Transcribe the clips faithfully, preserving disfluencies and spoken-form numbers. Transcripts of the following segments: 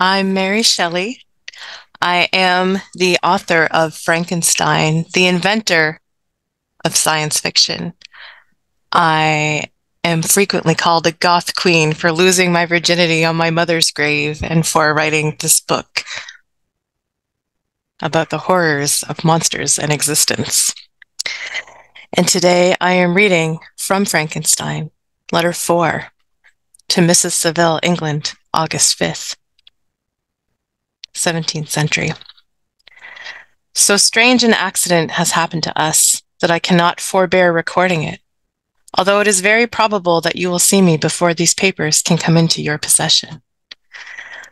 I'm Mary Shelley. I am the author of Frankenstein, the inventor of science fiction. I am frequently called a goth queen for losing my virginity on my mother's grave and for writing this book about the horrors of monsters and existence. And today I am reading from Frankenstein, letter four, to Missus Saville, England, August fifth. seventeenth century. So strange an accident has happened to us that I cannot forbear recording it, although it is very probable that you will see me before these papers can come into your possession.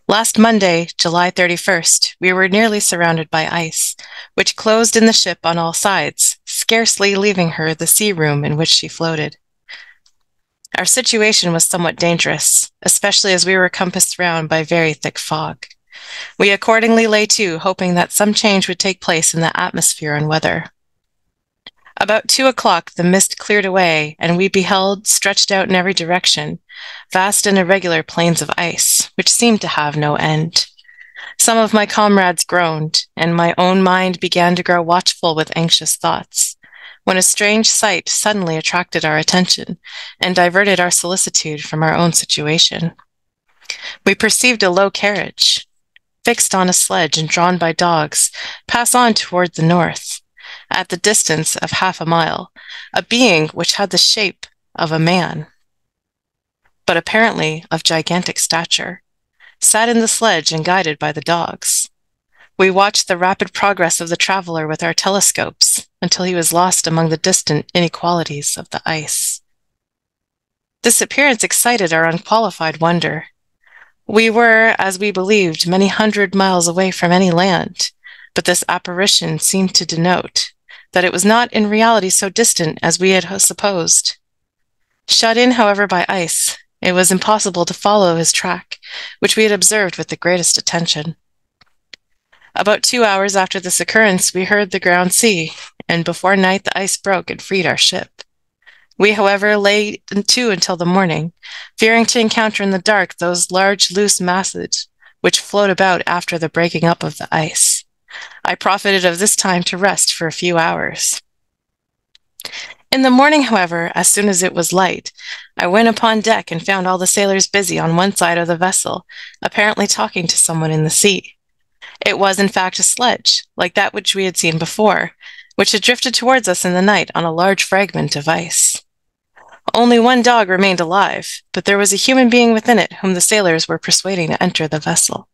Last Monday, July thirty-first, we were nearly surrounded by ice, which closed in the ship on all sides, scarcely leaving her the sea room in which she floated. Our situation was somewhat dangerous, especially as we were compassed round by very thick fog. We accordingly lay to, hoping that some change would take place in the atmosphere and weather. About two o'clock the mist cleared away, and we beheld, stretched out in every direction, vast and irregular plains of ice, which seemed to have no end. Some of my comrades groaned, and my own mind began to grow watchful with anxious thoughts, when a strange sight suddenly attracted our attention, and diverted our solicitude from our own situation. We perceived a low carriage, fixed on a sledge and drawn by dogs, pass on toward the north, at the distance of half a mile, a being which had the shape of a man, but apparently of gigantic stature, sat in the sledge and guided by the dogs. We watched the rapid progress of the traveler with our telescopes until he was lost among the distant inequalities of the ice. This appearance excited our unqualified wonder. We were, as we believed, many hundred miles away from any land, but this apparition seemed to denote that it was not in reality so distant as we had supposed. Shut in, however, by ice, it was impossible to follow his track, which we had observed with the greatest attention. About two hours after this occurrence, we heard the ground sea, and before night the ice broke and freed our ship. We, however, lay to until the morning, fearing to encounter in the dark those large, loose masses which float about after the breaking up of the ice. I profited of this time to rest for a few hours. In the morning, however, as soon as it was light, I went upon deck and found all the sailors busy on one side of the vessel, apparently talking to someone in the sea. It was, in fact, a sledge, like that which we had seen before, which had drifted towards us in the night on a large fragment of ice. Only one dog remained alive, but there was a human being within it whom the sailors were persuading to enter the vessel.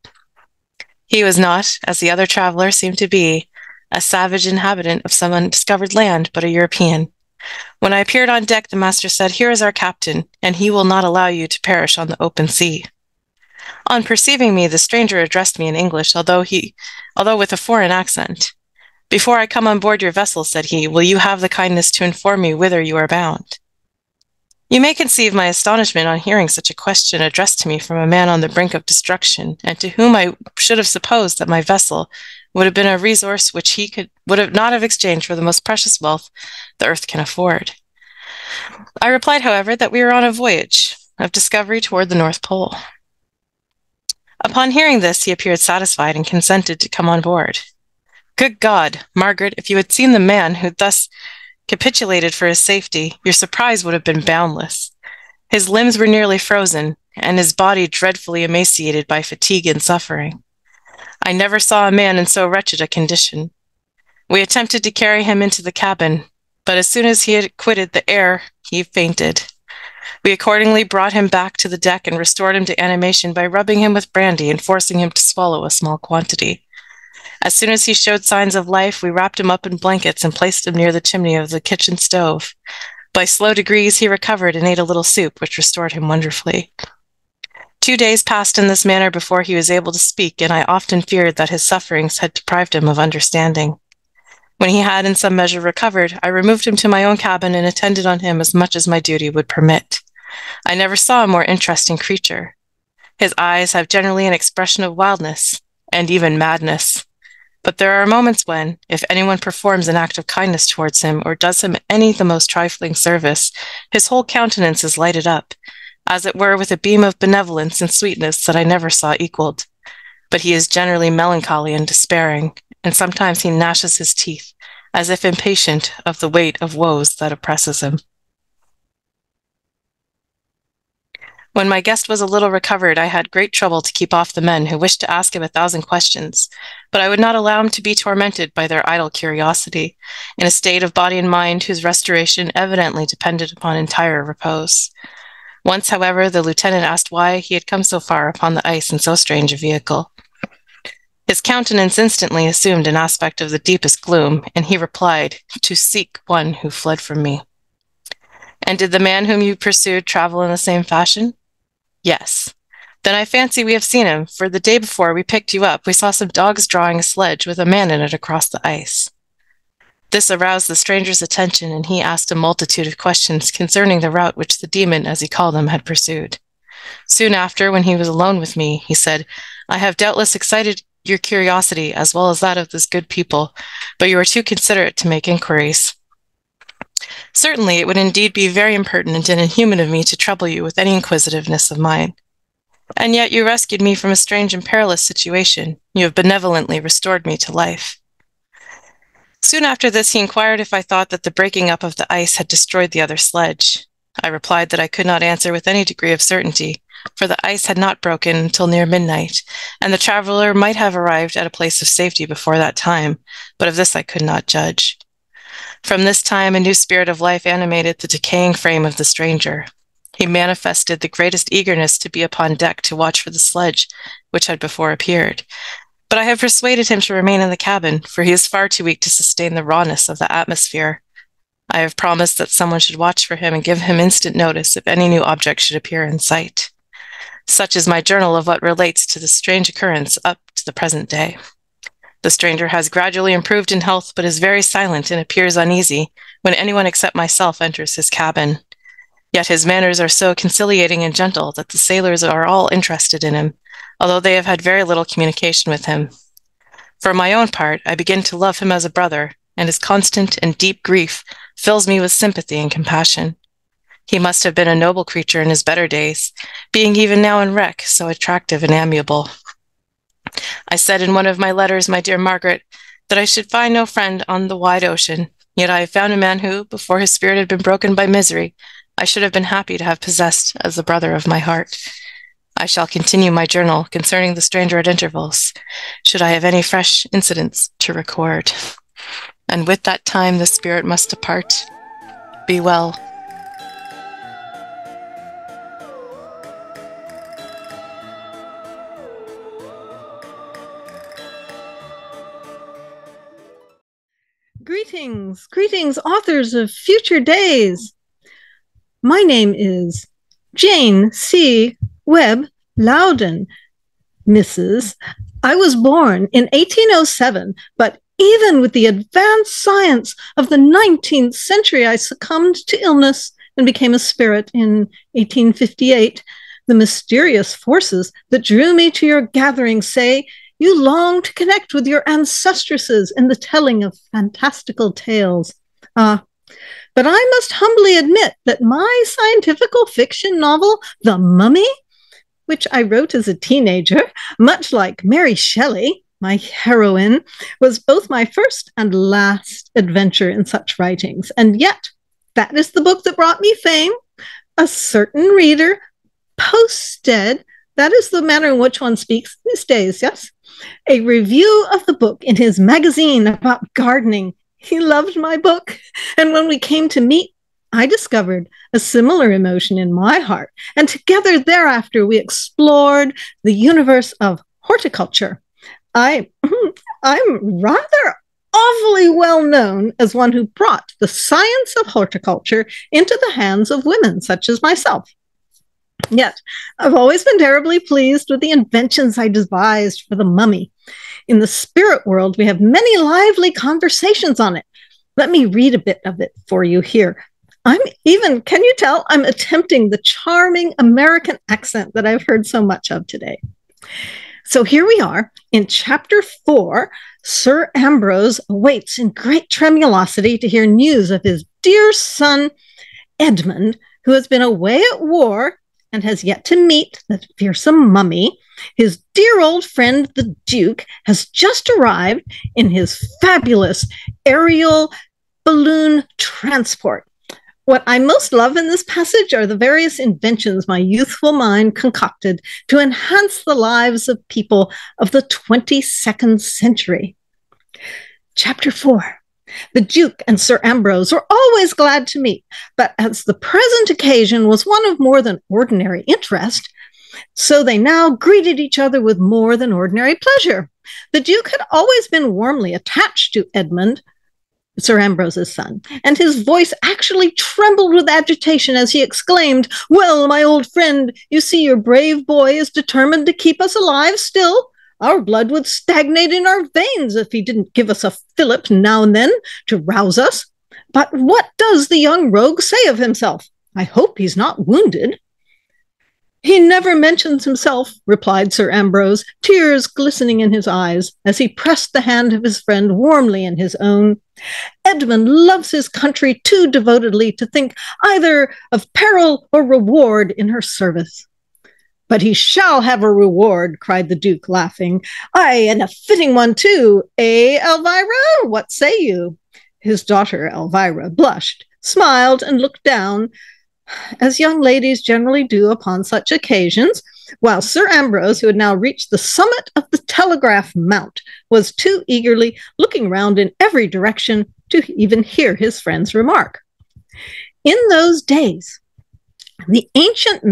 He was not, as the other traveler seemed to be, a savage inhabitant of some undiscovered land, but a European. When I appeared on deck, the master said, "Here is our captain, and he will not allow you to perish on the open sea." On perceiving me, the stranger addressed me in English, although he, although with a foreign accent. "Before I come on board your vessel," said he, "will you have the kindness to inform me whither you are bound?" You may conceive my astonishment on hearing such a question addressed to me from a man on the brink of destruction, and to whom I should have supposed that my vessel would have been a resource which he could would have not have exchanged for the most precious wealth the earth can afford. I replied, however, that we were on a voyage of discovery toward the North Pole. Upon hearing this, he appeared satisfied and consented to come on board. Good God, Margaret, if you had seen the man who thus capitulated for his safety, your surprise would have been boundless. His limbs were nearly frozen, and his body dreadfully emaciated by fatigue and suffering. I never saw a man in so wretched a condition. We attempted to carry him into the cabin, but as soon as he had quitted the air, he fainted. We accordingly brought him back to the deck and restored him to animation by rubbing him with brandy and forcing him to swallow a small quantity. As soon as he showed signs of life, we wrapped him up in blankets and placed him near the chimney of the kitchen stove. By slow degrees, he recovered and ate a little soup, which restored him wonderfully. Two days passed in this manner before he was able to speak, and I often feared that his sufferings had deprived him of understanding. When he had in some measure recovered, I removed him to my own cabin and attended on him as much as my duty would permit. I never saw a more interesting creature. His eyes have generally an expression of wildness, and even madness. But there are moments when, if anyone performs an act of kindness towards him or does him any the most trifling service, his whole countenance is lighted up, as it were with a beam of benevolence and sweetness that I never saw equaled. but he is generally melancholy and despairing, and sometimes he gnashes his teeth, as if impatient of the weight of woes that oppresses him. When my guest was a little recovered, I had great trouble to keep off the men who wished to ask him a thousand questions, but I would not allow him to be tormented by their idle curiosity, in a state of body and mind whose restoration evidently depended upon entire repose. Once, however, the lieutenant asked why he had come so far upon the ice in so strange a vehicle. His countenance instantly assumed an aspect of the deepest gloom, and he replied, "To seek one who fled from me." "And did the man whom you pursued travel in the same fashion?" "Yes." "Then I fancy we have seen him, for the day before we picked you up, we saw some dogs drawing a sledge with a man in it across the ice." This aroused the stranger's attention, and he asked a multitude of questions concerning the route which the demon, as he called him, had pursued. Soon after, when he was alone with me, he said, "I have doubtless excited your curiosity as well as that of this good people, but you are too considerate to make inquiries. Certainly, it would indeed be very impertinent and inhuman of me to trouble you with any inquisitiveness of mine. And yet you rescued me from a strange and perilous situation. You have benevolently restored me to life." Soon after this, he inquired if I thought that the breaking up of the ice had destroyed the other sledge. I replied that I could not answer with any degree of certainty, for the ice had not broken until near midnight, and the traveler might have arrived at a place of safety before that time, but of this I could not judge. From this time, a new spirit of life animated the decaying frame of the stranger. He manifested the greatest eagerness to be upon deck to watch for the sledge, which had before appeared. But I have persuaded him to remain in the cabin, for he is far too weak to sustain the rawness of the atmosphere. I have promised that someone should watch for him and give him instant notice if any new object should appear in sight. Such is my journal of what relates to this strange occurrence up to the present day. The stranger has gradually improved in health, but is very silent and appears uneasy when anyone except myself enters his cabin. Yet his manners are so conciliating and gentle that the sailors are all interested in him, although they have had very little communication with him. For my own part, I begin to love him as a brother, and his constant and deep grief fills me with sympathy and compassion. He must have been a noble creature in his better days, being even now in wreck so attractive and amiable. I said in one of my letters, my dear Margaret, that I should find no friend on the wide ocean, yet I have found a man who, before his spirit had been broken by misery, I should have been happy to have possessed as the brother of my heart. I shall continue my journal concerning the stranger at intervals, should I have any fresh incidents to record. And with that time the spirit must depart. Be well. Greetings, greetings, authors of future days. My name is Jane C. Webb Loudon, Missus I was born in eighteen oh seven, but even with the advanced science of the nineteenth century, I succumbed to illness and became a spirit in eighteen fifty-eight. The mysterious forces that drew me to your gathering say, you long to connect with your ancestresses in the telling of fantastical tales. Ah, uh, but I must humbly admit that my scientifical fiction novel, The Mummy, which I wrote as a teenager, much like Mary Shelley, my heroine, was both my first and last adventure in such writings. And yet, that is the book that brought me fame. A certain reader posted, that is the manner in which one speaks these days, yes? A review of the book in his magazine about gardening. He loved my book. And when we came to meet, I discovered a similar emotion in my heart. And together thereafter, we explored the universe of horticulture. I, I'm rather awfully well known as one who brought the science of horticulture into the hands of women such as myself. Yet, I've always been terribly pleased with the inventions I devised for The Mummy. In the spirit world, we have many lively conversations on it. Let me read a bit of it for you here. I'm even, can you tell, I'm attempting the charming American accent that I've heard so much of today. So here we are in chapter four. Sir Ambrose awaits in great tremulosity to hear news of his dear son, Edmund, who has been away at war and has yet to meet the fearsome mummy His dear old friend, the Duke, has just arrived in his fabulous aerial balloon transport. What I most love in this passage are the various inventions my youthful mind concocted to enhance the lives of people of the twenty-second century. Chapter four. The Duke and Sir Ambrose were always glad to meet, but as the present occasion was one of more than ordinary interest, so they now greeted each other with more than ordinary pleasure. The Duke had always been warmly attached to Edmund, Sir Ambrose's son, and his voice actually trembled with agitation as he exclaimed, "Well, my old friend, you see your brave boy is determined to keep us alive still. Our blood would stagnate in our veins if he didn't give us a fillip now and then to rouse us. But what does the young rogue say of himself? I hope he's not wounded." "He never mentions himself," replied Sir Ambrose, tears glistening in his eyes as he pressed the hand of his friend warmly in his own. "Edmund loves his country too devotedly to think either of peril or reward in her service." "But he shall have a reward," cried the Duke, laughing. "Aye, and a fitting one too, eh, Elvira? What say you?" His daughter, Elvira, blushed, smiled, and looked down, as young ladies generally do upon such occasions, while Sir Ambrose, who had now reached the summit of the telegraph mount, was too eagerly looking round in every direction to even hear his friend's remark. In those days, the ancient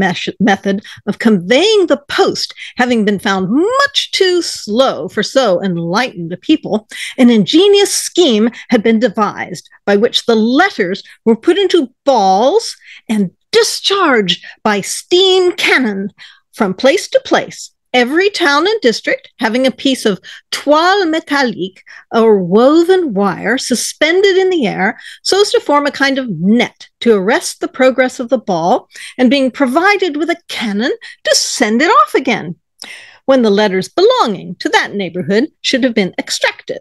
method of conveying the post having been found much too slow for so enlightened a people, an ingenious scheme had been devised by which the letters were put into balls and discharged by steam cannon from place to place, every town and district having a piece of toile métallique or woven wire suspended in the air so as to form a kind of net to arrest the progress of the ball, and being provided with a cannon to send it off again, when the letters belonging to that neighborhood should have been extracted.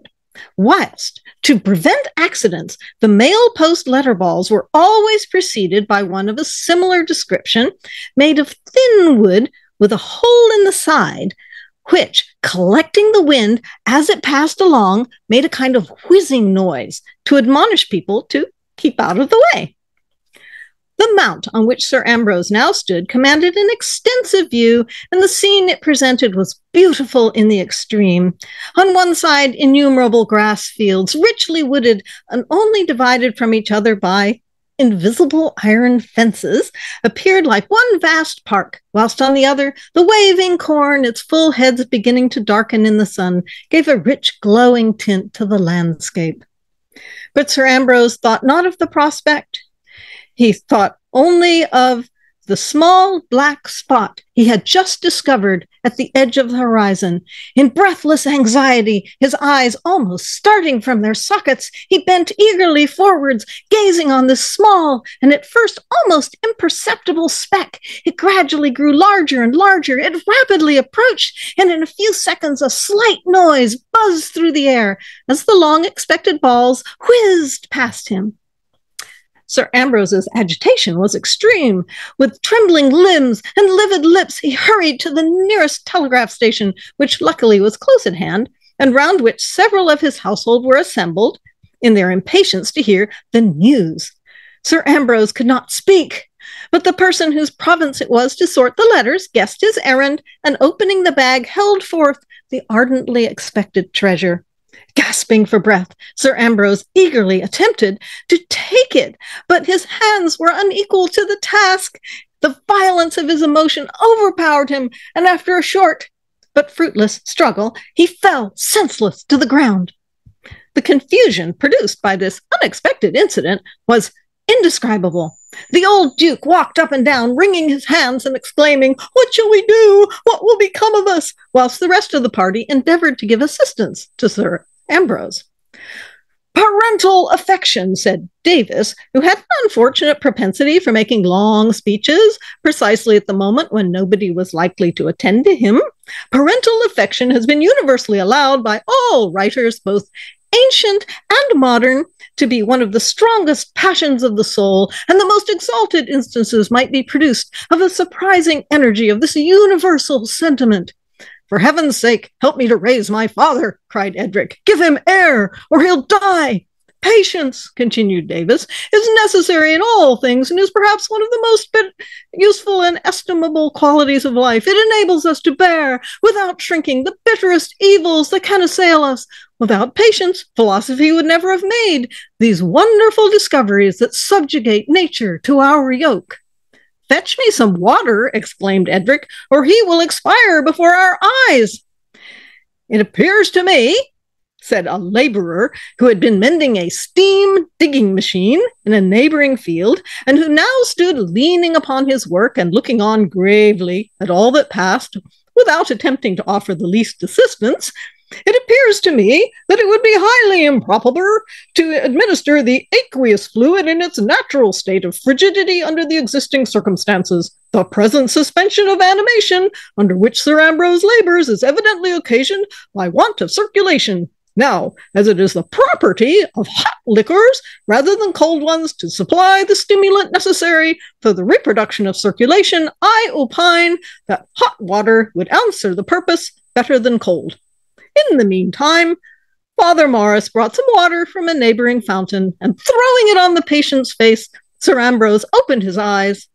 Whilst, to prevent accidents, the mail post letter balls were always preceded by one of a similar description, made of thin wood with a hole in the side, which, collecting the wind as it passed along, made a kind of whizzing noise to admonish people to keep out of the way. The mount on which Sir Ambrose now stood commanded an extensive view, and the scene it presented was beautiful in the extreme. On one side, innumerable grass fields, richly wooded and only divided from each other by invisible iron fences, appeared like one vast park, whilst on the other, the waving corn, its full heads beginning to darken in the sun, gave a rich glowing tint to the landscape. But Sir Ambrose thought not of the prospect. He thought only of the small black spot he had just discovered at the edge of the horizon. In breathless anxiety, his eyes almost starting from their sockets, he bent eagerly forwards, gazing on this small and at first almost imperceptible speck. It gradually grew larger and larger. It rapidly approached, and in a few seconds a slight noise buzzed through the air as the long-expected balls whizzed past him. Sir Ambrose's agitation was extreme. With trembling limbs and livid lips, he hurried to the nearest telegraph station, which luckily was close at hand, and round which several of his household were assembled in their impatience to hear the news. Sir Ambrose could not speak, but the person whose province it was to sort the letters guessed his errand, and opening the bag, held forth the ardently expected treasure. Gasping for breath, Sir Ambrose eagerly attempted to take it, but his hands were unequal to the task. The violence of his emotion overpowered him, and after a short but fruitless struggle, he fell senseless to the ground. The confusion produced by this unexpected incident was indescribable. The old Duke walked up and down, wringing his hands and exclaiming, "What shall we do? What will become of us?" whilst the rest of the party endeavored to give assistance to Sir Ambrose. "Parental affection," said Davis, who had an unfortunate propensity for making long speeches precisely at the moment when nobody was likely to attend to him. "Parental affection has been universally allowed by all writers, both ancient and modern, to be one of the strongest passions of the soul, and the most exalted instances might be produced of the surprising energy of this universal sentiment. For heaven's sake, help me to raise my father, cried Edric. Give him air, or he'll die. Patience, continued Davis, is necessary in all things and is perhaps one of the most useful and estimable qualities of life. It enables us to bear, without shrinking, the bitterest evils that can assail us. Without patience, philosophy would never have made these wonderful discoveries that subjugate nature to our yoke. Fetch me some water, exclaimed Edric, or he will expire before our eyes. It appears to me, said a laborer who had been mending a steam digging machine in a neighboring field and who now stood leaning upon his work and looking on gravely at all that passed without attempting to offer the least assistance, it appears to me that it would be highly improper to administer the aqueous fluid in its natural state of frigidity under the existing circumstances. The present suspension of animation under which Sir Ambrose labors is evidently occasioned by want of circulation. Now, as it is the property of hot liquors rather than cold ones to supply the stimulant necessary for the reproduction of circulation, I opine that hot water would answer the purpose better than cold. In the meantime, Father Morris brought some water from a neighboring fountain, and throwing it on the patient's face, Sir Ambrose opened his eyes.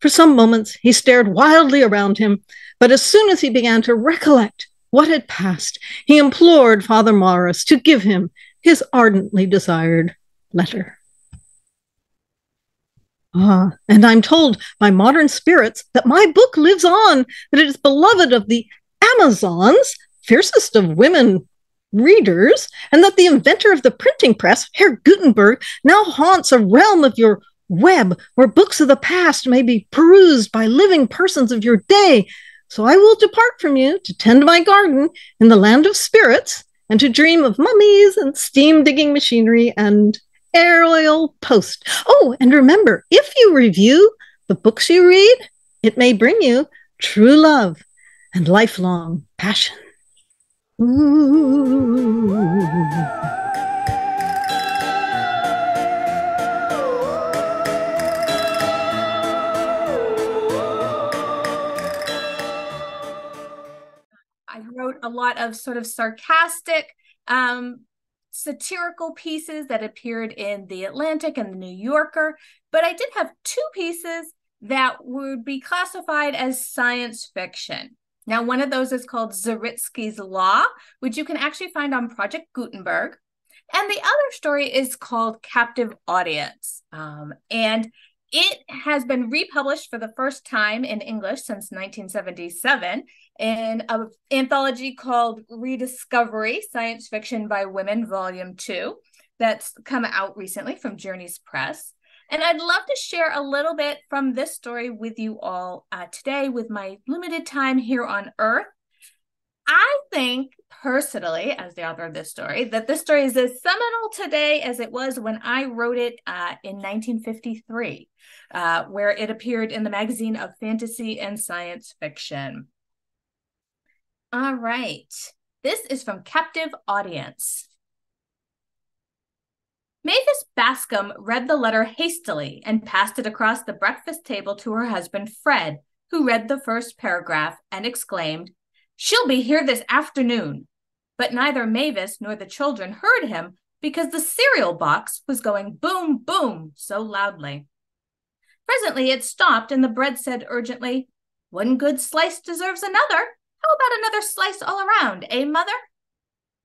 For some moments, he stared wildly around him, but as soon as he began to recollect what had passed, he implored Father Morris to give him his ardently desired letter. Ah, and I'm told by modern spirits that my book lives on, that it is beloved of the Amazons, fiercest of women readers, and that the inventor of the printing press, Herr Gutenberg, now haunts a realm of your web where books of the past may be perused by living persons of your day. So I will depart from you to tend my garden in the land of spirits and to dream of mummies and steam digging machinery and aerial post. Oh, and remember, if you review the books you read, it may bring you true love and lifelong passion. Ooh. Wrote a lot of sort of sarcastic, um, satirical pieces that appeared in The Atlantic and The New Yorker, but I did have two pieces that would be classified as science fiction. Now, one of those is called Zaritsky's Law, which you can actually find on Project Gutenberg. And the other story is called Captive Audience. Um, and it has been republished for the first time in English since nineteen seventy-seven in an anthology called Rediscovery, Science Fiction by Women, Volume Two, that's come out recently from Journey's Press. And I'd love to share a little bit from this story with you all uh, today with my limited time here on Earth. I think personally, as the author of this story, that this story is as seminal today as it was when I wrote it uh, in nineteen fifty-three, uh, where it appeared in the Magazine of Fantasy and Science Fiction. All right, this is from Captive Audience. Mavis Bascom read the letter hastily and passed it across the breakfast table to her husband, Fred, who read the first paragraph and exclaimed, "She'll be here this afternoon." But neither Mavis nor the children heard him because the cereal box was going boom, boom so loudly. Presently it stopped and the bread said urgently, "One good slice deserves another. How about another slice all around, eh, mother?"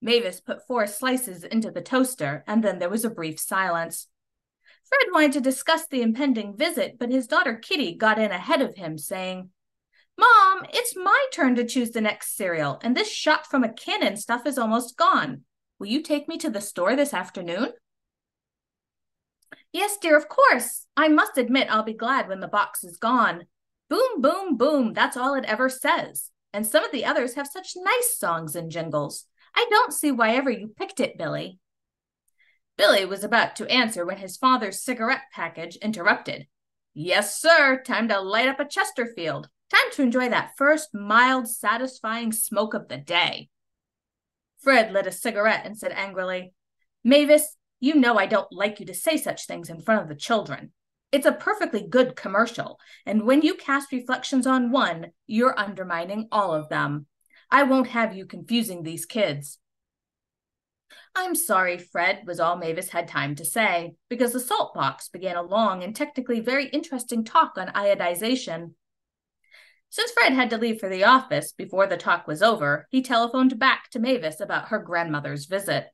Mavis put four slices into the toaster and then there was a brief silence. Fred wanted to discuss the impending visit, but his daughter Kitty got in ahead of him, saying, "Mom, it's my turn to choose the next cereal, and this shot from a cannon stuff is almost gone. Will you take me to the store this afternoon?" "Yes, dear, of course. I must admit I'll be glad when the box is gone. Boom, boom, boom, that's all it ever says. And some of the others have such nice songs and jingles. I don't see why ever you picked it, Billy." Billy was about to answer when his father's cigarette package interrupted. "Yes, sir, time to light up a Chesterfield. Time to enjoy that first mild, satisfying smoke of the day." Fred lit a cigarette and said angrily, "Mavis, you know I don't like you to say such things in front of the children. It's a perfectly good commercial, and when you cast reflections on one, you're undermining all of them. I won't have you confusing these kids. I'm sorry, Fred, was all Mavis had time to say, because the salt box began a long and technically very interesting talk on iodization. Since Fred had to leave for the office before the talk was over, he telephoned back to Mavis about her grandmother's visit.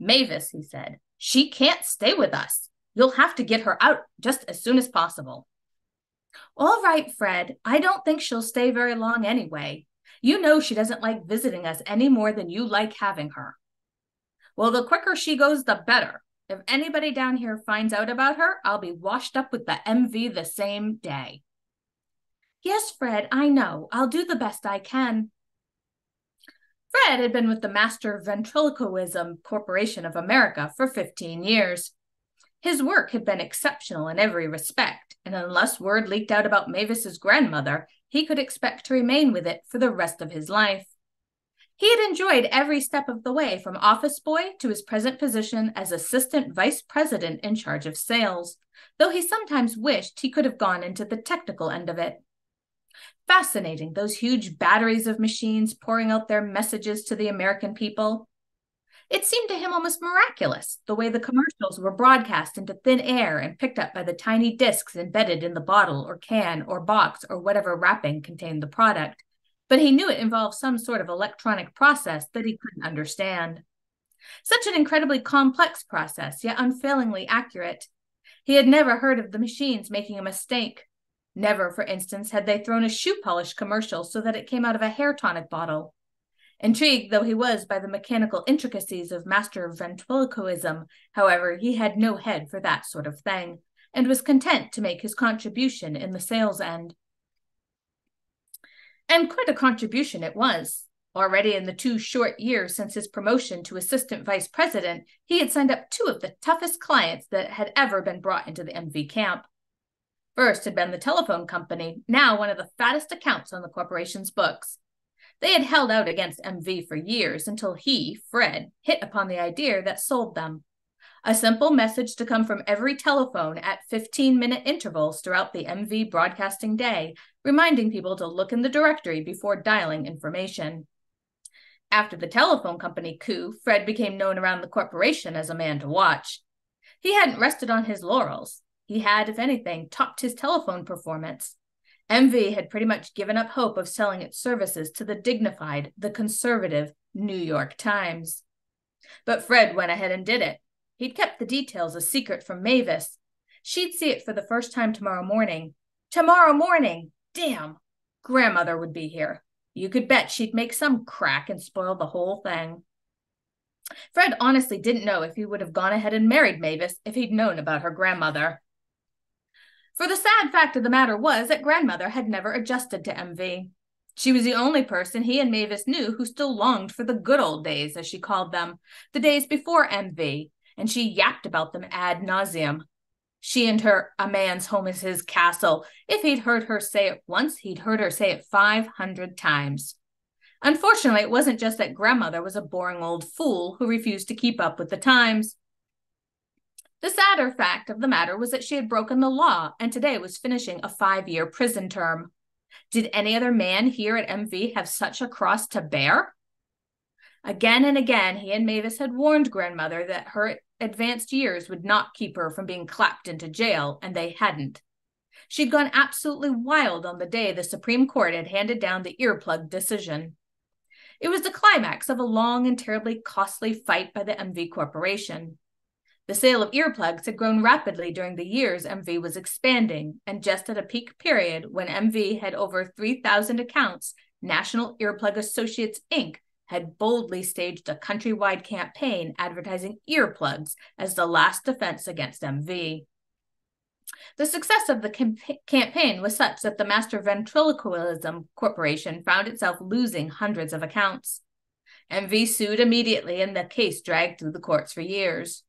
Mavis, he said, she can't stay with us. You'll have to get her out just as soon as possible. All right, Fred, I don't think she'll stay very long anyway. You know she doesn't like visiting us any more than you like having her. Well, the quicker she goes, the better. If anybody down here finds out about her, I'll be washed up with the M V the same day. Yes, Fred, I know. I'll do the best I can. Fred had been with the Master Ventriloquism Corporation of America for fifteen years. His work had been exceptional in every respect, and unless word leaked out about Mavis's grandmother, he could expect to remain with it for the rest of his life. He had enjoyed every step of the way from office boy to his present position as assistant vice president in charge of sales, though he sometimes wished he could have gone into the technical end of it. Fascinating, those huge batteries of machines pouring out their messages to the American people. It seemed to him almost miraculous, the way the commercials were broadcast into thin air and picked up by the tiny discs embedded in the bottle or can or box or whatever wrapping contained the product. But he knew it involved some sort of electronic process that he couldn't understand. Such an incredibly complex process, yet unfailingly accurate. He had never heard of the machines making a mistake. Never, for instance, had they thrown a shoe polish commercial so that it came out of a hair tonic bottle. Intrigued though he was by the mechanical intricacies of Master Ventriloquism, however, he had no head for that sort of thing, and was content to make his contribution in the sales end. And quite a contribution it was. Already in the two short years since his promotion to assistant vice president, he had signed up two of the toughest clients that had ever been brought into the M V camp. First had been the telephone company, now one of the fattest accounts on the corporation's books. They had held out against M V for years until he, Fred, hit upon the idea that sold them. A simple message to come from every telephone at fifteen-minute intervals throughout the M V broadcasting day, reminding people to look in the directory before dialing information. After the telephone company coup, Fred became known around the corporation as a man to watch. He hadn't rested on his laurels. He had, if anything, topped his telephone performance. M V had pretty much given up hope of selling its services to the dignified, the conservative New York Times. But Fred went ahead and did it. He'd kept the details a secret from Mavis. She'd see it for the first time tomorrow morning. Tomorrow morning! Damn! Grandmother would be here. You could bet she'd make some crack and spoil the whole thing. Fred honestly didn't know if he would have gone ahead and married Mavis if he'd known about her grandmother. For the sad fact of the matter was that grandmother had never adjusted to M V. She was the only person he and Mavis knew who still longed for the good old days, as she called them, the days before M V, and she yapped about them ad nauseum. She and her, a man's home is his castle. If he'd heard her say it once, he'd heard her say it five hundred times. Unfortunately, it wasn't just that grandmother was a boring old fool who refused to keep up with the times. The sadder fact of the matter was that she had broken the law and today was finishing a five-year prison term. Did any other man here at M V have such a cross to bear? Again and again, he and Mavis had warned grandmother that her advanced years would not keep her from being clapped into jail, and they hadn't. She'd gone absolutely wild on the day the Supreme Court had handed down the earplug decision. It was the climax of a long and terribly costly fight by the M V Corporation. The sale of earplugs had grown rapidly during the years M V was expanding, and just at a peak period when M V had over three thousand accounts, National Earplug Associates, Incorporated had boldly staged a countrywide campaign advertising earplugs as the last defense against M V. The success of the camp campaign was such that the Master Ventriloquism Corporation found itself losing hundreds of accounts. M V sued immediately, and the case dragged through the courts for years.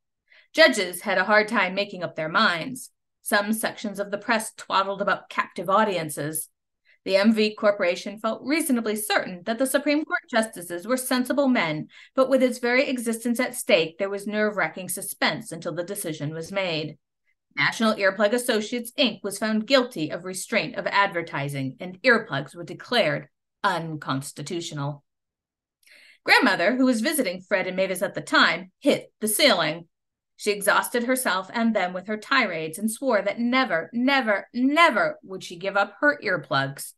Judges had a hard time making up their minds. Some sections of the press twaddled about captive audiences. The M V Corporation felt reasonably certain that the Supreme Court justices were sensible men, but with its very existence at stake, there was nerve-wracking suspense until the decision was made. National Earplug Associates, Incorporated was found guilty of restraint of advertising, and earplugs were declared unconstitutional. Grandmother, who was visiting Fred and Mavis at the time, hit the ceiling. She exhausted herself and them with her tirades and swore that never, never, never would she give up her earplugs.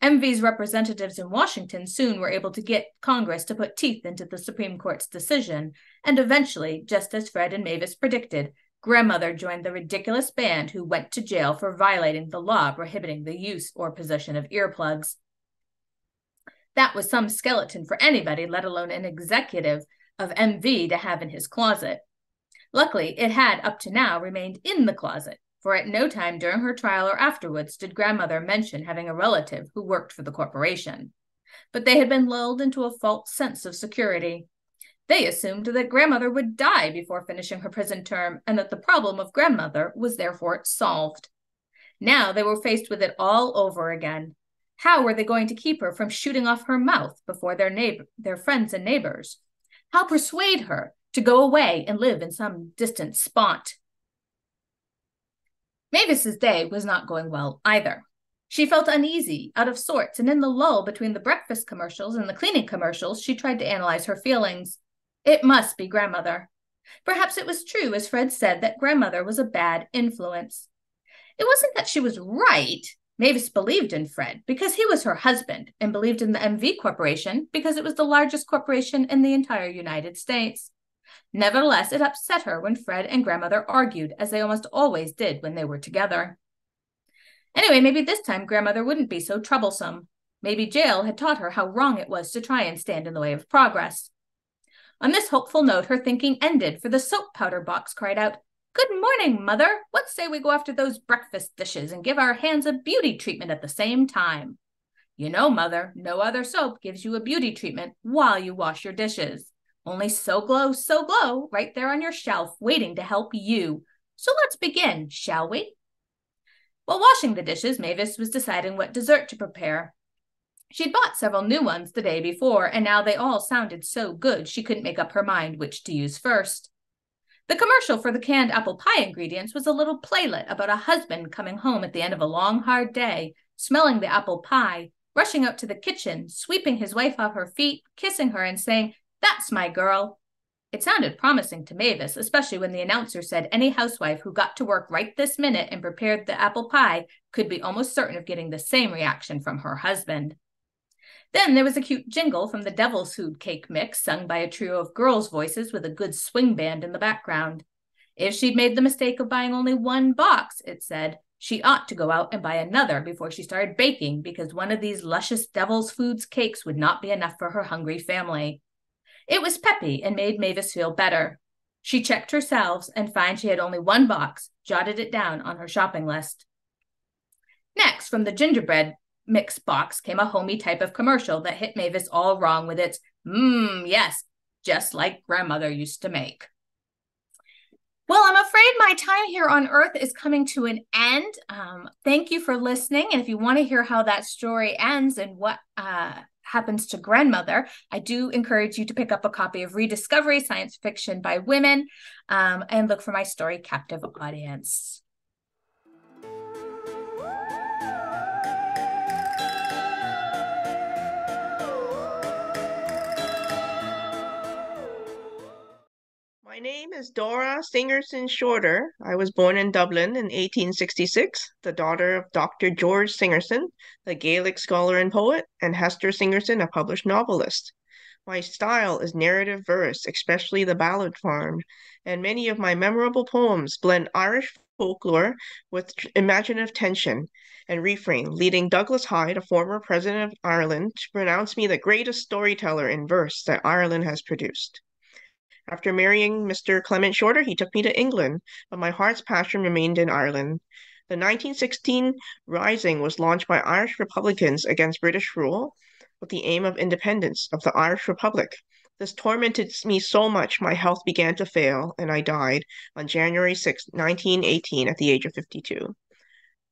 M V's representatives in Washington soon were able to get Congress to put teeth into the Supreme Court's decision, and eventually, just as Fred and Mavis predicted, Grandmother joined the ridiculous band who went to jail for violating the law prohibiting the use or possession of earplugs. That was some skeleton for anybody, let alone an executive of M V, to have in his closet. Luckily, it had up to now remained in the closet, for at no time during her trial or afterwards did Grandmother mention having a relative who worked for the corporation. But they had been lulled into a false sense of security. They assumed that Grandmother would die before finishing her prison term, and that the problem of Grandmother was therefore solved. Now they were faced with it all over again. How were they going to keep her from shooting off her mouth before their neighbor, their friends and neighbors? How persuade her to go away and live in some distant spot? Mavis's day was not going well either. She felt uneasy, out of sorts, and in the lull between the breakfast commercials and the cleaning commercials, she tried to analyze her feelings. It must be Grandmother. Perhaps it was true, as Fred said, that Grandmother was a bad influence. It wasn't that she was right. Mavis believed in Fred because he was her husband, and believed in the M V Corporation because it was the largest corporation in the entire United States. Nevertheless, it upset her when Fred and Grandmother argued, as they almost always did when they were together. Anyway, maybe this time Grandmother wouldn't be so troublesome. Maybe jail had taught her how wrong it was to try and stand in the way of progress. On this hopeful note, her thinking ended, for the soap powder box cried out, "Good morning, Mother. What say we go after those breakfast dishes and give our hands a beauty treatment at the same time? You know, Mother, no other soap gives you a beauty treatment while you wash your dishes. Only So Glow, So Glow, right there on your shelf, waiting to help you. So let's begin, shall we?" While washing the dishes, Mavis was deciding what dessert to prepare. She'd bought several new ones the day before, and now they all sounded so good she couldn't make up her mind which to use first. The commercial for the canned apple pie ingredients was a little playlet about a husband coming home at the end of a long, hard day, smelling the apple pie, rushing out to the kitchen, sweeping his wife off her feet, kissing her, and saying, "That's my girl." It sounded promising to Mavis, especially when the announcer said any housewife who got to work right this minute and prepared the apple pie could be almost certain of getting the same reaction from her husband. Then there was a cute jingle from the Devil's Food Cake Mix, sung by a trio of girls' voices with a good swing band in the background. If she'd made the mistake of buying only one box, it said, she ought to go out and buy another before she started baking, because one of these luscious Devil's Foods cakes would not be enough for her hungry family. It was peppy and made Mavis feel better. She checked herself and found she had only one box, jotted it down on her shopping list. Next, from the gingerbread mix box came a homey type of commercial that hit Mavis all wrong with its mmm, yes, just like Grandmother used to make. "Well, I'm afraid my time here on Earth is coming to an end. Um, thank you for listening. And if you want to hear how that story ends and what uh, happens to Grandmother, I do encourage you to pick up a copy of Rediscovery, Science Fiction by Women, um, and look for my story, Captive Audience." My name is Dora Sigerson Shorter. I was born in Dublin in eighteen sixty-six, the daughter of Doctor George Sigerson, the Gaelic scholar and poet, and Hester Sigerson, a published novelist. My style is narrative verse, especially the ballad form, and many of my memorable poems blend Irish folklore with imaginative tension and refrain, leading Douglas Hyde, a former president of Ireland, to pronounce me the greatest storyteller in verse that Ireland has produced. After marrying Mister Clement Shorter, he took me to England, but my heart's passion remained in Ireland. The nineteen sixteen Rising was launched by Irish Republicans against British rule with the aim of independence of the Irish Republic. This tormented me so much, my health began to fail, and I died on January sixth, nineteen eighteen, at the age of fifty-two.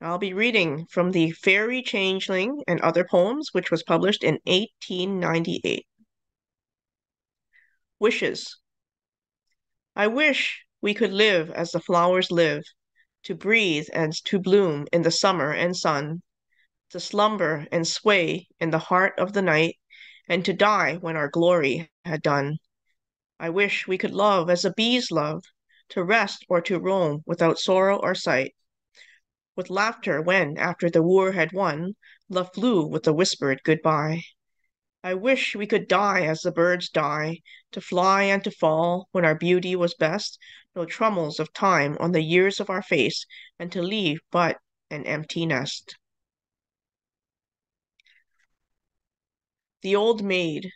I'll be reading from the Fairy Changeling and Other Poems, which was published in eighteen ninety-eight. Wishes. I wish we could live as the flowers live, to breathe and to bloom in the summer and sun, to slumber and sway in the heart of the night, and to die when our glory had done. I wish we could love as the bees love, to rest or to roam without sorrow or sight, with laughter when, after the wooer had won, love flew with a whispered goodbye. I wish we could die as the birds die, to fly and to fall when our beauty was best, no troubles of time on the years of our face, and to leave but an empty nest. The Old Maid.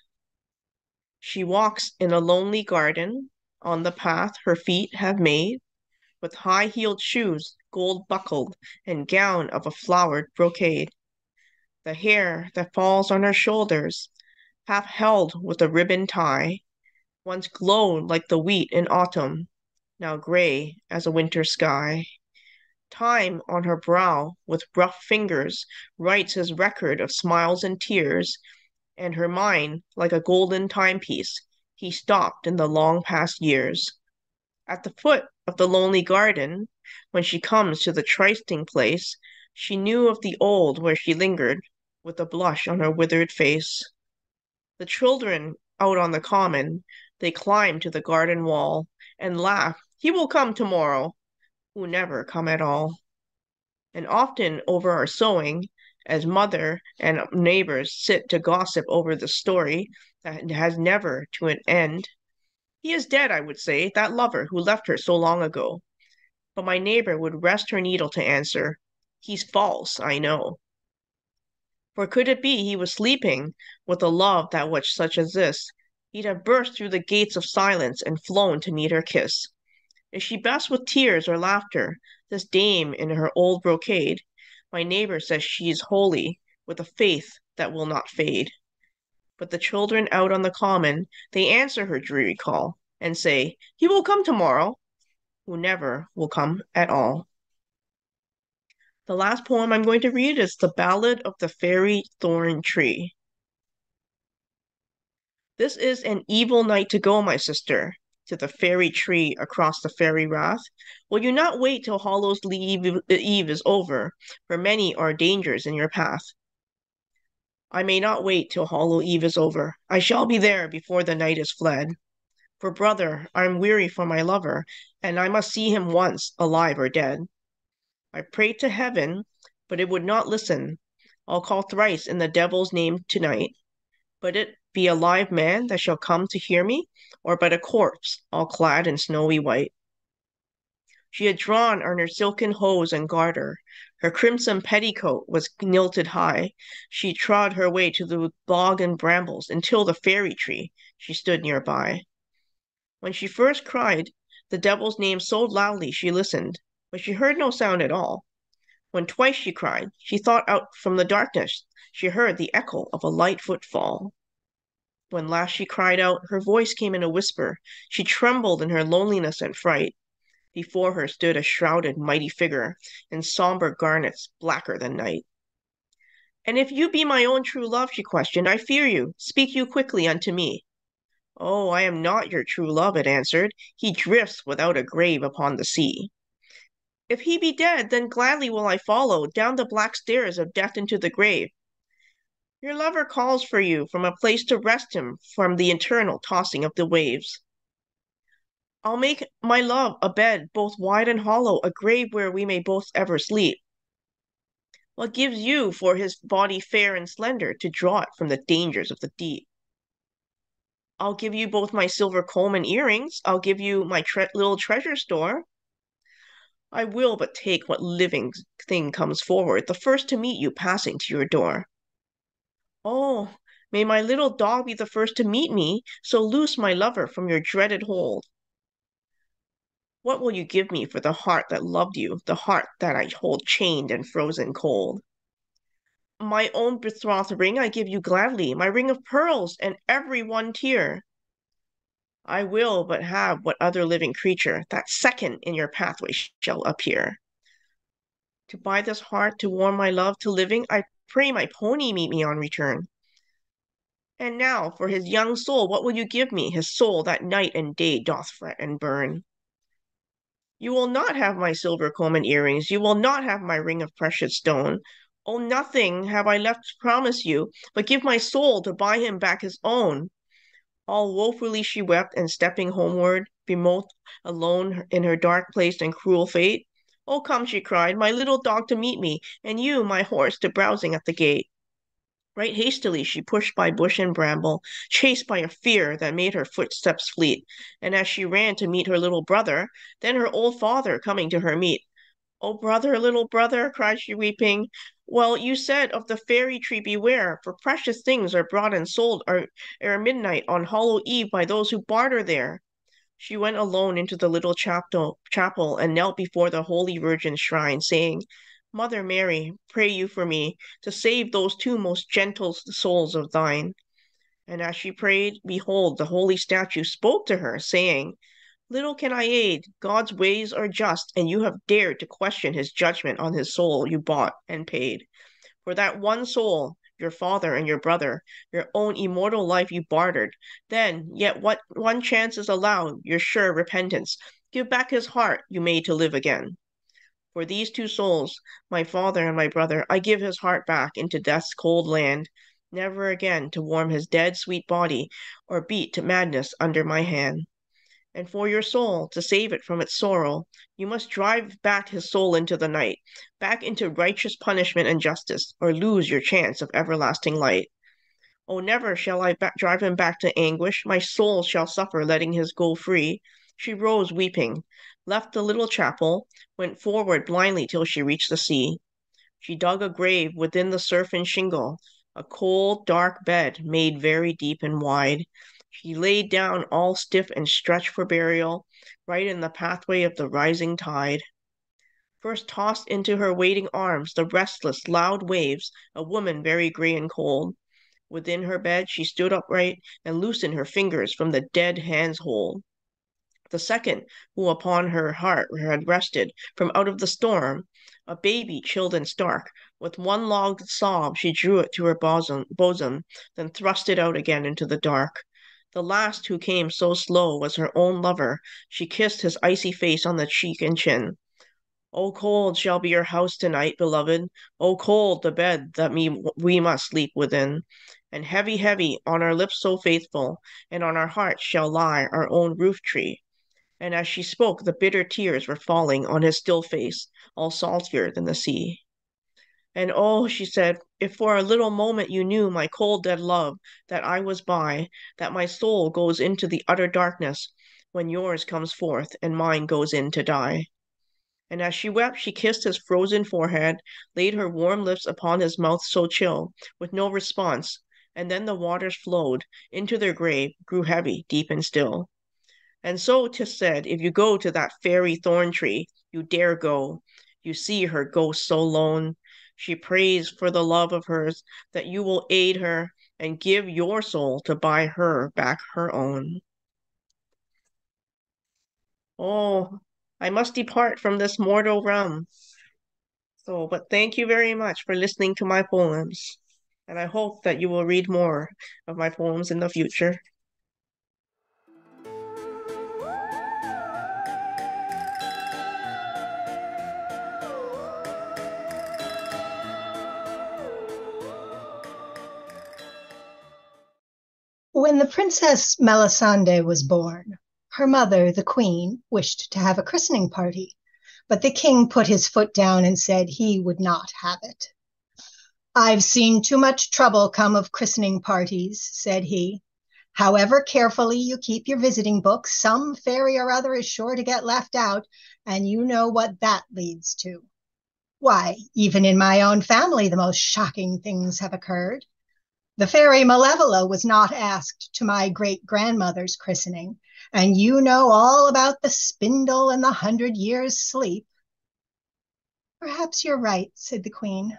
She walks in a lonely garden, on the path her feet have made, with high-heeled shoes, gold-buckled, and gown of a flowered brocade. The hair that falls on her shoulders, half held with a ribbon tie, once glowed like the wheat in autumn, now gray as a winter sky. Time on her brow with rough fingers writes his record of smiles and tears, and her mind, like a golden timepiece, he stopped in the long past years. At the foot of the lonely garden, when she comes to the trysting place, she knew of the old where she lingered, with a blush on her withered face. The children out on the common, they climb to the garden wall, and laugh, "He will come tomorrow," who never come at all. And often over our sewing, as mother and neighbors sit to gossip over the story that has never to an end, "He is dead," I would say, "that lover who left her so long ago." But my neighbor would rest her needle to answer, "He's false, I know." For could it be he was sleeping with a love that was such as this? He'd have burst through the gates of silence and flown to meet her kiss. Is she best with tears or laughter, this dame in her old brocade? My neighbor says she is holy, with a faith that will not fade. But the children out on the common, they answer her dreary call, and say, "He will come tomorrow," who never will come at all. The last poem I'm going to read is The Ballad of the Fairy Thorn Tree. "This is an evil night to go, my sister, to the fairy tree across the fairy rath. Will you not wait till Hollow's eve, eve is over, for many are dangers in your path?" I may not wait till Hollow Eve is over. I shall be there before the night is fled. For, brother, I'm weary for my lover, and I must see him once, alive or dead. I prayed to heaven, but it would not listen. I'll call thrice in the devil's name tonight. But it be a live man that shall come to hear me, or but a corpse, all clad in snowy white. She had drawn on her silken hose and garter. Her crimson petticoat was kilted high. She trod her way to the bog and brambles until the fairy tree she stood nearby. When she first cried the devil's name so loudly she listened, but she heard no sound at all. When twice she cried, she thought out from the darkness, she heard the echo of a light footfall. When last she cried out, her voice came in a whisper. She trembled in her loneliness and fright. Before her stood a shrouded mighty figure in somber garnets blacker than night. "And if you be my own true love," she questioned, "I fear you. Speak you quickly unto me." "Oh, I am not your true love," it answered. "He drifts without a grave upon the sea." "If he be dead, then gladly will I follow down the black stairs of death into the grave." "Your lover calls for you from a place to rest him from the eternal tossing of the waves." "I'll make my love a bed both wide and hollow, a grave where we may both ever sleep." "What gives you for his body fair and slender to draw it from the dangers of the deep?" "I'll give you both my silver comb and earrings. I'll give you my tre- little treasure store." "I will but take what living thing comes forward, the first to meet you passing to your door." "Oh, may my little dog be the first to meet me, so loose my lover from your dreaded hold." "What will you give me for the heart that loved you, the heart that I hold chained and frozen cold?" "My own betrothed ring I give you gladly, my ring of pearls and every one tear." "I will but have what other living creature, that second in your pathway, shall appear." "To buy this heart, to warm my love to living, I pray my pony meet me on return." "And now for his young soul, what will you give me, his soul that night and day doth fret and burn?" "You will not have my silver comb and earrings, you will not have my ring of precious stone. Oh, nothing have I left to promise you, but give my soul to buy him back his own. All woefully she wept, and stepping homeward, bemote alone in her dark place and cruel fate. Oh, come, she cried, my little dog to meet me, and you, my horse, to browsing at the gate. Right hastily she pushed by bush and bramble, chased by a fear that made her footsteps fleet, and as she ran to meet her little brother, then her old father coming to her meet. Oh, brother, little brother, cried she weeping, well, you said of the fairy tree beware, for precious things are brought and sold ere midnight on Hollow Eve by those who barter there. She went alone into the little chapel, chapel and knelt before the Holy Virgin's shrine, saying, Mother Mary, pray you for me, to save those two most gentle souls of thine. And as she prayed, behold, the holy statue spoke to her, saying, Little can I aid, God's ways are just, and you have dared to question his judgment on his soul you bought and paid. For that one soul, your father and your brother, your own immortal life you bartered, then, yet what one chance is allowed, your sure repentance, give back his heart you made to live again. For these two souls, my father and my brother, I give his heart back into death's cold land, never again to warm his dead sweet body, or beat to madness under my hand. And for your soul, to save it from its sorrow, you must drive back his soul into the night, back into righteous punishment and justice, or lose your chance of everlasting light. Oh, never shall I ba- drive him back to anguish. My soul shall suffer letting his go free. She rose weeping, left the little chapel, went forward blindly till she reached the sea. She dug a grave within the surf and shingle, a cold, dark bed made very deep and wide. She lay down all stiff and stretched for burial, right in the pathway of the rising tide. First tossed into her waiting arms the restless, loud waves, a woman very grey and cold. Within her bed she stood upright and loosened her fingers from the dead hand's hold. The second, who upon her heart had rested from out of the storm, a baby chilled and stark, with one long sob she drew it to her bosom, bosom then thrust it out again into the dark. The last who came so slow was her own lover. She kissed his icy face on the cheek and chin. O cold shall be your house tonight, beloved. O cold the bed that me, we must sleep within. And heavy, heavy, on our lips so faithful, and on our hearts shall lie our own roof tree. And as she spoke, the bitter tears were falling on his still face, all saltier than the sea. And oh, she said, if for a little moment you knew my cold dead love, that I was by, that my soul goes into the utter darkness, when yours comes forth and mine goes in to die. And as she wept, she kissed his frozen forehead, laid her warm lips upon his mouth so chill, with no response, and then the waters flowed into their grave, grew heavy, deep and still. And so 'tis said, if you go to that fairy thorn tree, you dare go, you see her ghost so lone. She prays for the love of hers, that you will aid her and give your soul to buy her back her own. Oh, I must depart from this mortal realm. So, but thank you very much for listening to my poems. And I hope that you will read more of my poems in the future. When the Princess Melisande was born, her mother, the queen, wished to have a christening party, but the king put his foot down and said he would not have it. I've seen too much trouble come of christening parties, said he. However carefully you keep your visiting books, some fairy or other is sure to get left out, and you know what that leads to. Why, even in my own family, the most shocking things have occurred. The fairy Malevola was not asked to my great-grandmother's christening, and you know all about the spindle and the hundred years' sleep. Perhaps you're right, said the queen.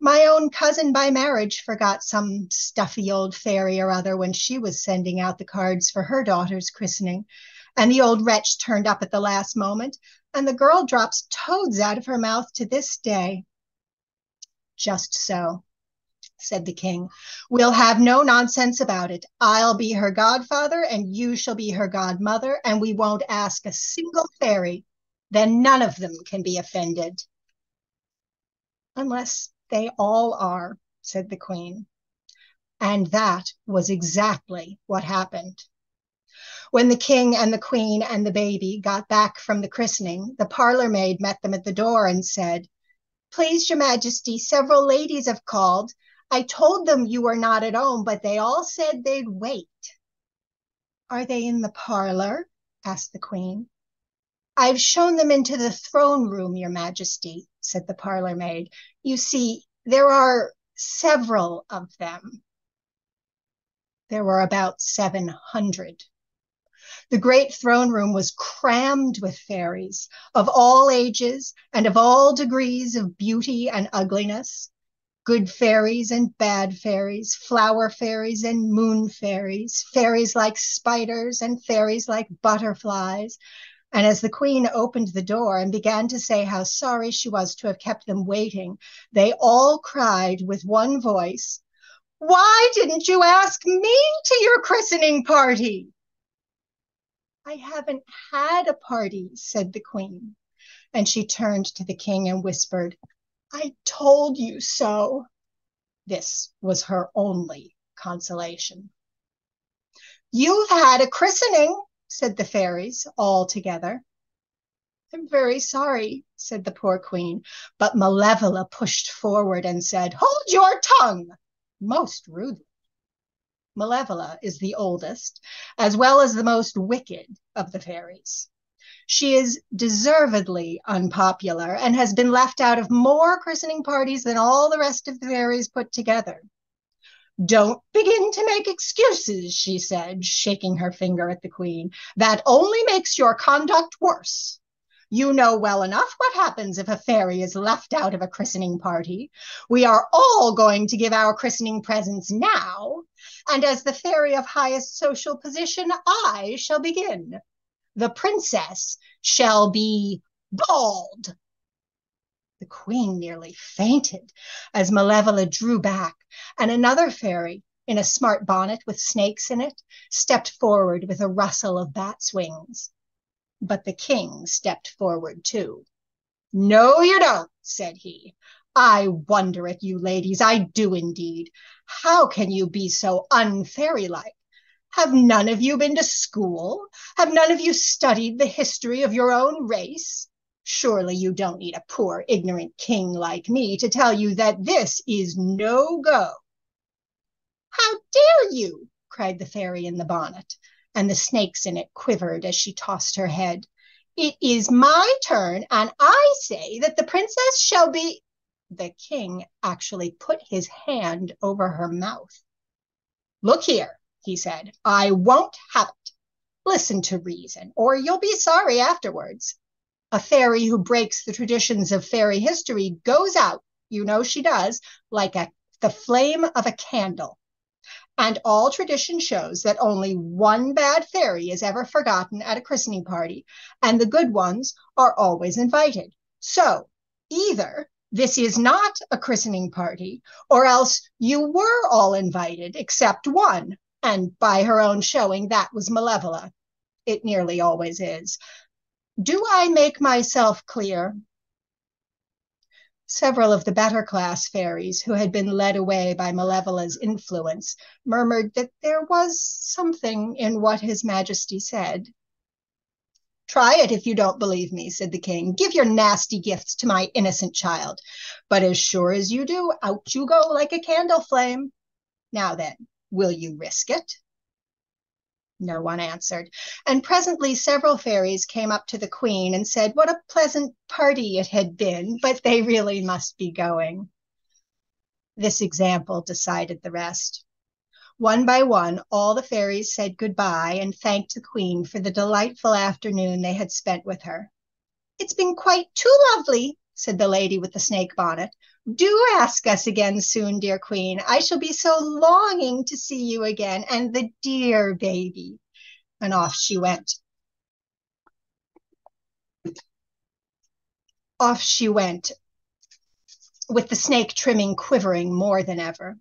My own cousin by marriage forgot some stuffy old fairy or other when she was sending out the cards for her daughter's christening, and the old wretch turned up at the last moment, and the girl drops toads out of her mouth to this day. Just so, said the king. We'll have no nonsense about it. I'll be her godfather, and you shall be her godmother, and we won't ask a single fairy. Then none of them can be offended. Unless "They all are," said the Queen. And that was exactly what happened. When the King and the Queen and the baby got back from the christening, the parlor maid met them at the door and said, "Please, Your Majesty, several ladies have called. I told them you were not at home, but they all said they'd wait." "Are they in the parlor?" asked the Queen. "I've shown them into the throne room, Your Majesty," said the parlor maid. "You see, there are several of them." There were about seven hundred. The great throne room was crammed with fairies of all ages and of all degrees of beauty and ugliness, good fairies and bad fairies, flower fairies and moon fairies, fairies like spiders and fairies like butterflies. And as the Queen opened the door and began to say how sorry she was to have kept them waiting, they all cried with one voice, "Why didn't you ask me to your christening party?" "I haven't had a party," said the Queen. And she turned to the King and whispered, "I told you so." This was her only consolation. "You've had a christening," said the fairies all together. "I'm very sorry," said the poor Queen. But Malevola pushed forward and said, "Hold your tongue," most rudely. Malevola is the oldest, as well as the most wicked of the fairies. She is deservedly unpopular and has been left out of more christening parties than all the rest of the fairies put together. "Don't begin to make excuses," she said, shaking her finger at the Queen. "That only makes your conduct worse. You know well enough what happens if a fairy is left out of a christening party. We are all going to give our christening presents now, and as the fairy of highest social position, I shall begin. The princess shall be bald." The Queen nearly fainted as Malevola drew back, and another fairy, in a smart bonnet with snakes in it, stepped forward with a rustle of bats' wings. But the King stepped forward too. "No, you don't," said he. "I wonder at you ladies, I do indeed. How can you be so unfairy-like? Have none of you been to school? Have none of you studied the history of your own race? Surely you don't need a poor, ignorant king like me to tell you that this is no go." "How dare you!" cried the fairy in the bonnet, and the snakes in it quivered as she tossed her head. "It is my turn, and I say that the princess shall be—" The King actually put his hand over her mouth. "Look here," he said, "I won't have it. Listen to reason, or you'll be sorry afterwards. A fairy who breaks the traditions of fairy history goes out, you know she does, like a, the flame of a candle. And all tradition shows that only one bad fairy is ever forgotten at a christening party, and the good ones are always invited. So either this is not a christening party, or else you were all invited except one, and by her own showing that was Malevola. It nearly always is. Do I make myself clear?" Several of the better-class fairies who had been led away by Malevola's influence murmured that there was something in what His Majesty said. "Try it if you don't believe me," said the King. "Give your nasty gifts to my innocent child. But as sure as you do, out you go like a candle flame. Now then, will you risk it?" No one answered, and presently several fairies came up to the Queen and said what a pleasant party it had been, but they really must be going. This example decided the rest. One by one, all the fairies said goodbye and thanked the Queen for the delightful afternoon they had spent with her. "It's been quite too lovely," said the lady with the snake bonnet. "Do ask us again soon, dear Queen. I shall be so longing to see you again, and the dear baby." And off she went. Off she went, with the snake trimming quivering more than ever.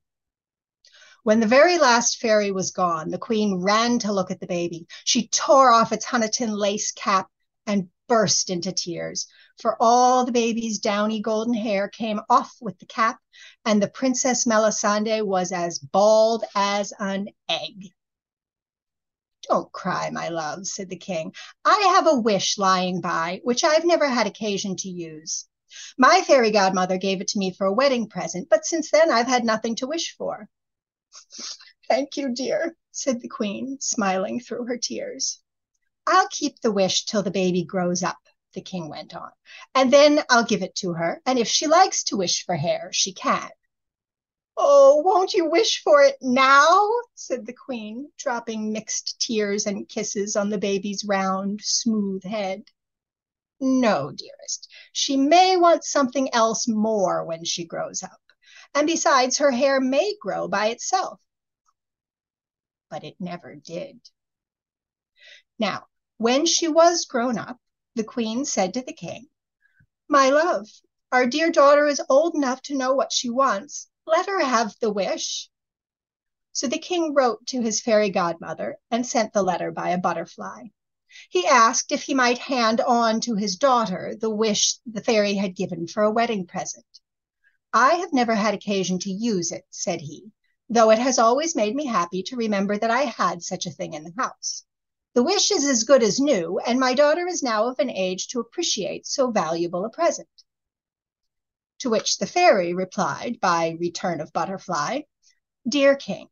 When the very last fairy was gone, the Queen ran to look at the baby. She tore off its Honiton lace cap and burst into tears, for all the baby's downy golden hair came off with the cap, and the Princess Melisande was as bald as an egg. "Don't cry, my love," said the king. "I have a wish lying by, which I've never had occasion to use. My fairy godmother gave it to me for a wedding present, but since then I've had nothing to wish for." "Thank you, dear," said the queen, smiling through her tears. "I'll keep the wish till the baby grows up," the king went on, "and then I'll give it to her, and if she likes to wish for hair, she can." "Oh, won't you wish for it now?" said the queen, dropping mixed tears and kisses on the baby's round, smooth head. "No, dearest, she may want something else more when she grows up, and besides, her hair may grow by itself." But it never did. Now, when she was grown up, the queen said to the king, "My love, our dear daughter is old enough to know what she wants. Let her have the wish." So the king wrote to his fairy godmother and sent the letter by a butterfly. He asked if he might hand on to his daughter the wish the fairy had given for a wedding present. "I have never had occasion to use it," said he, "though it has always made me happy to remember that I had such a thing in the house. The wish is as good as new, and my daughter is now of an age to appreciate so valuable a present." To which the fairy replied by return of butterfly, "Dear king,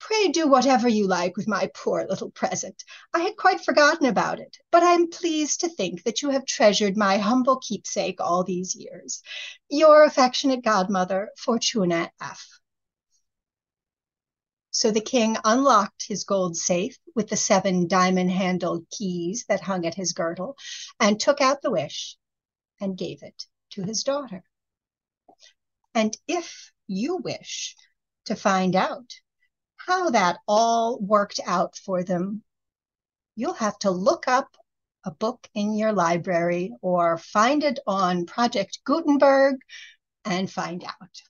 pray do whatever you like with my poor little present. I had quite forgotten about it, but I am pleased to think that you have treasured my humble keepsake all these years. Your affectionate godmother, Fortuna F." So the king unlocked his gold safe with the seven diamond-handled keys that hung at his girdle, and took out the wish and gave it to his daughter. And if you wish to find out how that all worked out for them, you'll have to look up a book in your library or find it on Project Gutenberg and find out.